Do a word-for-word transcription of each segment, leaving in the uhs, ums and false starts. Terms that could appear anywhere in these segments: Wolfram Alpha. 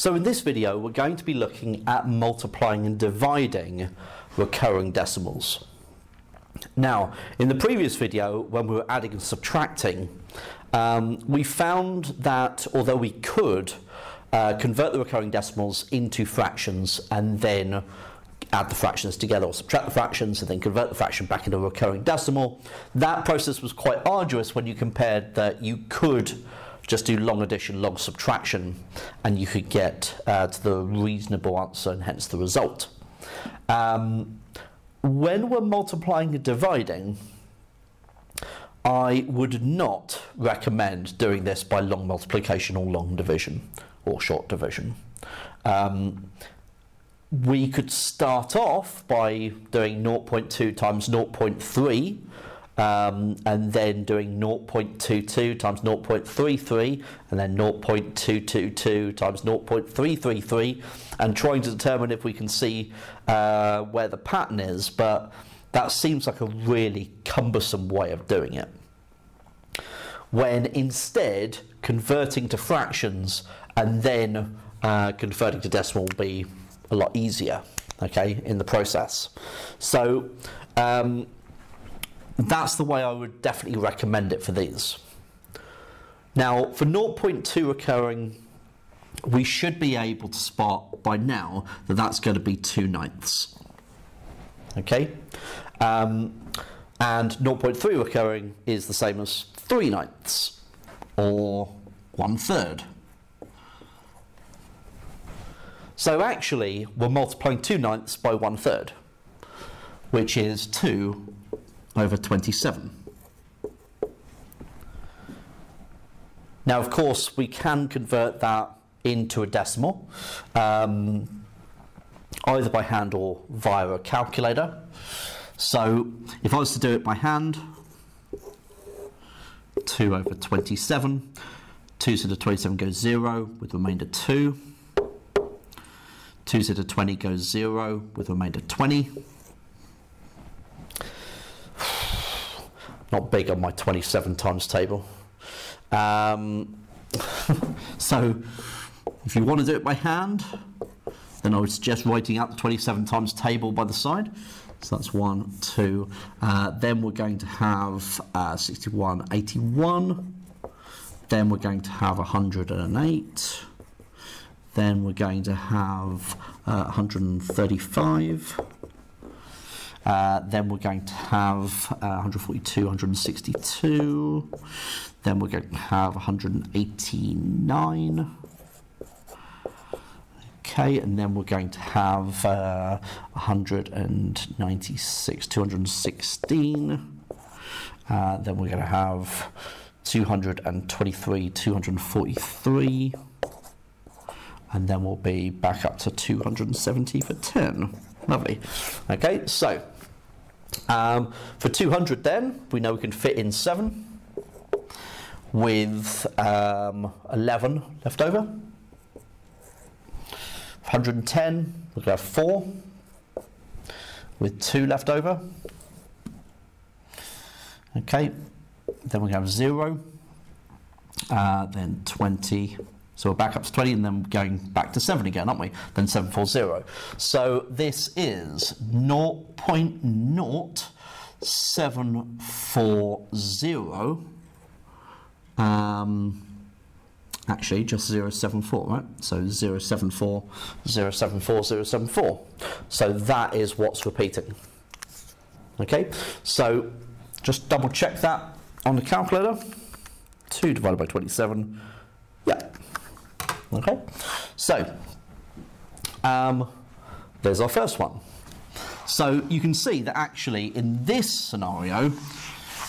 So in this video, we're going to be looking at multiplying and dividing recurring decimals. Now, in the previous video, when we were adding and subtracting, um, we found that although we could uh, convert the recurring decimals into fractions and then add the fractions together or subtract the fractions and then convert the fraction back into a recurring decimal, that process was quite arduous when you compared that you could just do long addition, long subtraction, and you could get uh, to the reasonable answer and hence the result. Um, when we're multiplying and dividing, I would not recommend doing this by long multiplication or long division or short division. Um, we could start off by doing zero point two times zero point three, Um, and then doing zero point two two times zero point three three, and then zero point two two two times zero point three three three, and trying to determine if we can see uh, where the pattern is, but that seems like a really cumbersome way of doing it. When instead, converting to fractions and then uh, converting to decimal will be a lot easier, okay, in the process. So, um, that's the way I would definitely recommend it for these. Now, for zero point two recurring, we should be able to spot by now that that's going to be two ninths. Okay? Um, and zero point three recurring is the same as three ninths, or one third. So actually, we're multiplying two ninths by one third, which is two over twenty-seven. Now, of course, we can convert that into a decimal, um, either by hand or via a calculator. So if I was to do it by hand, two over twenty-seven, two to the twenty-seven goes zero with remainder two, two to the twenty goes zero with remainder twenty. Not big on my twenty-seven times table. Um, so if you want to do it by hand, then I would suggest writing out the twenty-seven times table by the side. So that's one, two. Uh, then we're going to have uh, sixty-one, eighty-one. Then we're going to have one hundred and eight. Then we're going to have uh, one hundred thirty-five. Uh, then we're going to have uh, one hundred forty-two, one hundred sixty-two, then we're going to have one hundred eighty-nine, okay, and then we're going to have uh, one hundred ninety-six, two hundred sixteen, uh, then we're going to have two hundred twenty-three, two hundred forty-three, and then we'll be back up to two hundred seventy for ten. Lovely. Okay, so um, for two hundred then, we know we can fit in seven with um, eleven left over. one hundred ten, we're going to have four with two left over. Okay, then we're going to have zero, uh, then twenty. So we're back up to twenty and then going back to seven again, aren't we? Then seven forty. So this is zero point zero seven four zero. Um, actually, just zero seven four, right? So zero seven four, zero seven four, zero seven four. So that is what's repeating. Okay, so just double check that on the calculator. two divided by twenty-seven. Yeah. Okay, so um, there's our first one. So you can see that actually in this scenario,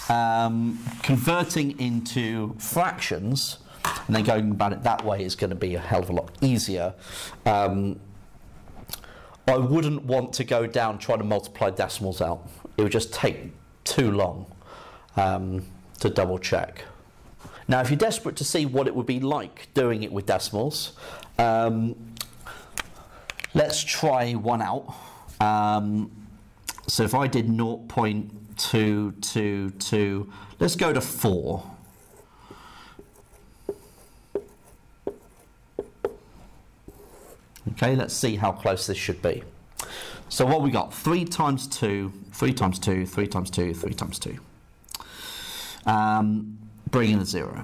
um, converting into fractions and then going about it that way is going to be a hell of a lot easier. Um, I wouldn't want to go down trying to multiply decimals out. It would just take too long um, to double check. Now, if you're desperate to see what it would be like doing it with decimals, um, let's try one out. Um, so if I did zero point two two two, let's go to four. Okay, let's see how close this should be. So what we got, three times two, three times two, three times two, three times two. Um, bring in a zero.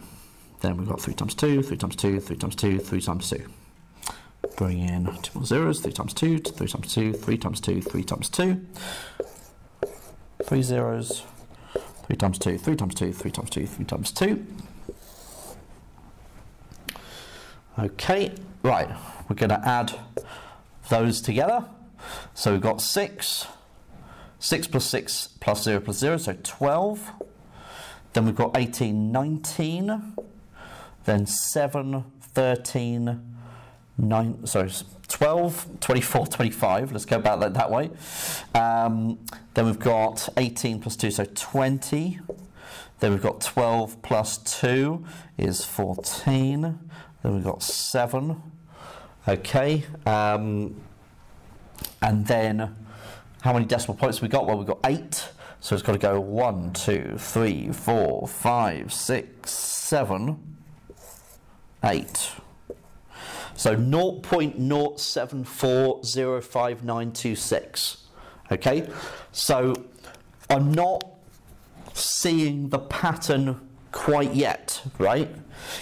Then we've got three times two, three times two, three times two, three times two. Bring in two more zeros, three times two, three times two, three times two, three times two. Three zeros, three times two, three times two, three times two, three times two. Okay, right, we're going to add those together. So we've got six, six plus six plus zero plus zero, so twelve. Then we've got eighteen, nineteen. Then seven, thirteen, nine, sorry, twelve, twenty-four, twenty-five. Let's go about that that way. Um, then we've got eighteen plus two, so twenty. Then we've got twelve plus two is fourteen. Then we've got seven. Okay. Um, and then how many decimal points have we got? Well, we've got eight. So it's got to go one, two, three, four, five, six, seven, eight. So zero point zero seven four zero five nine two six. Okay, so I'm not seeing the pattern quite yet, right?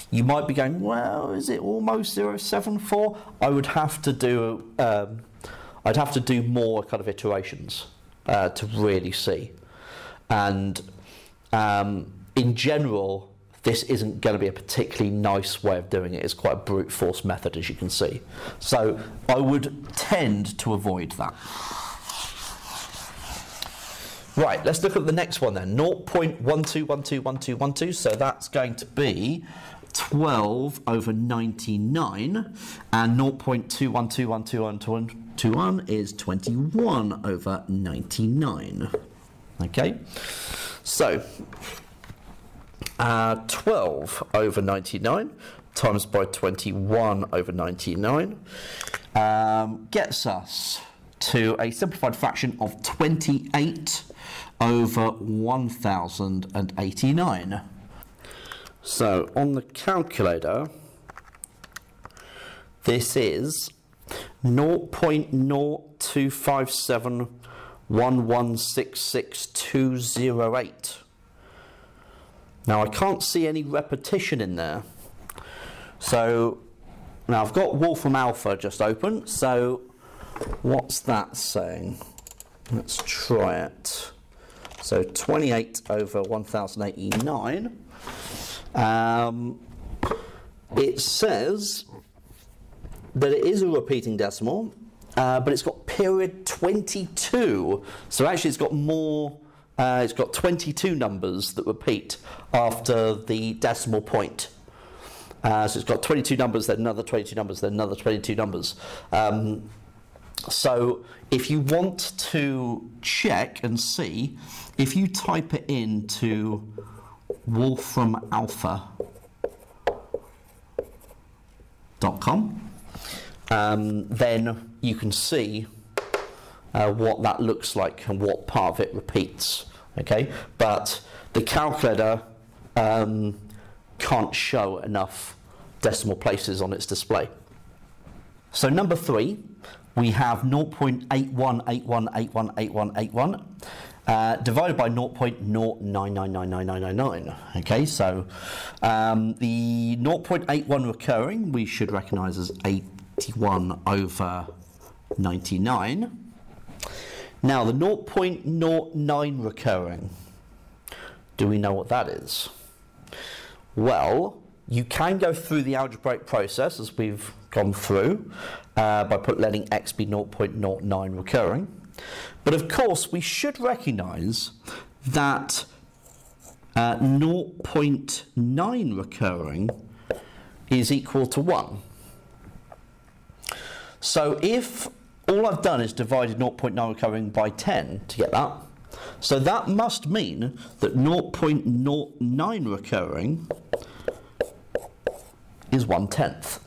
You might be going, well, is it almost zero point seven four? I would have to do, um, I'd have to do more kind of iterations uh, to really see. And um, in general, this isn't going to be a particularly nice way of doing it. It's quite a brute force method, as you can see. So I would tend to avoid that. Right, let's look at the next one then. zero point one two one two one two one two. So that's going to be twelve over ninety-nine. And zero point two one two one two one two one is twenty-one over ninety-nine. Okay, so uh, twelve over ninety-nine times by twenty-one over ninety-nine um, gets us to a simplified fraction of twenty-eight over one thousand eighty-nine. So on the calculator, this is zero point zero two five seven one one six six two zero eight. Now I can't see any repetition in there. So now I've got Wolfram Alpha just open. So what's that saying? Let's try it. So twenty-eight over one thousand eighty-nine. Um, it says that it is a repeating decimal, uh, but it's got period twenty-two. So actually, it's got more. Uh, it's got twenty-two numbers that repeat after the decimal point. Uh, so it's got twenty-two numbers, then another twenty-two numbers, then another twenty-two numbers. Um, so if you want to check and see, if you type it into Wolfram Alpha dot com, um, then you can see Uh, what that looks like and what part of it repeats, okay? But the calculator um, can't show enough decimal places on its display. So number three, we have zero point eight one eight one eight one eight one eight one, uh, divided by zero point zero nine nine nine nine nine nine, okay? So um, the zero point eight one recurring, we should recognize as eighty-one over ninety-nine. Now, the zero point zero nine recurring, do we know what that is? Well, you can go through the algebraic process as we've gone through uh, by put, letting x be zero point zero nine recurring. But of course, we should recognize that uh, zero point nine recurring is equal to one. So if all I've done is divided zero point nine recurring by ten to get that. So that must mean that zero point zero nine recurring is one tenth.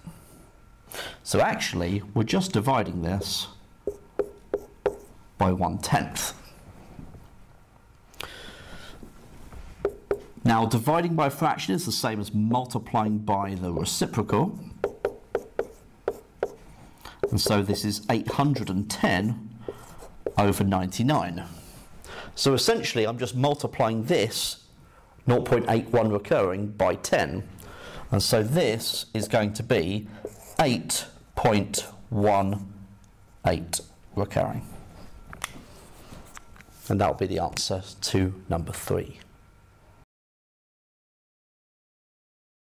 So actually, we're just dividing this by one tenth. Now, dividing by a fraction is the same as multiplying by the reciprocal. And so this is eight hundred ten over ninety-nine. So essentially I'm just multiplying this zero point eight one recurring by ten. And so this is going to be eight point one eight recurring. And that will be the answer to number three.